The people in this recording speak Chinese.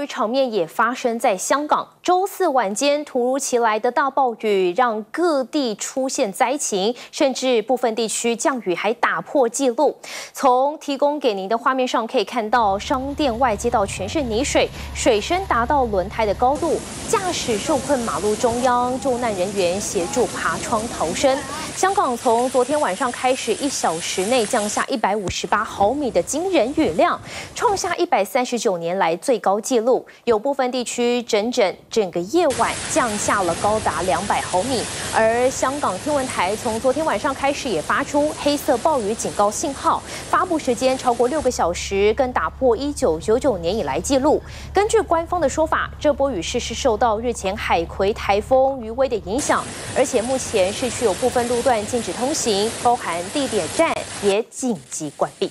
暴雨场面也发生在香港。周四晚间，突如其来的大暴雨让各地出现灾情，甚至部分地区降雨还打破纪录。从提供给您的画面上可以看到，商店外街道全是泥水，水深达到轮胎的高度，驾驶受困马路中央，救难人员协助爬窗逃生。香港从昨天晚上开始，1小时内降下158毫米的惊人雨量，创下139年来最高纪录，有部分地区整个夜晚降下了高达200毫米。而香港天文台从昨天晚上开始也发出黑色暴雨警告信号，发布时间超过6个小时，更打破1999年以来纪录。根据官方的说法，这波雨势是受到日前海葵台风余威的影响，而且目前市区有部分路段禁止通行，包含地铁站也紧急关闭。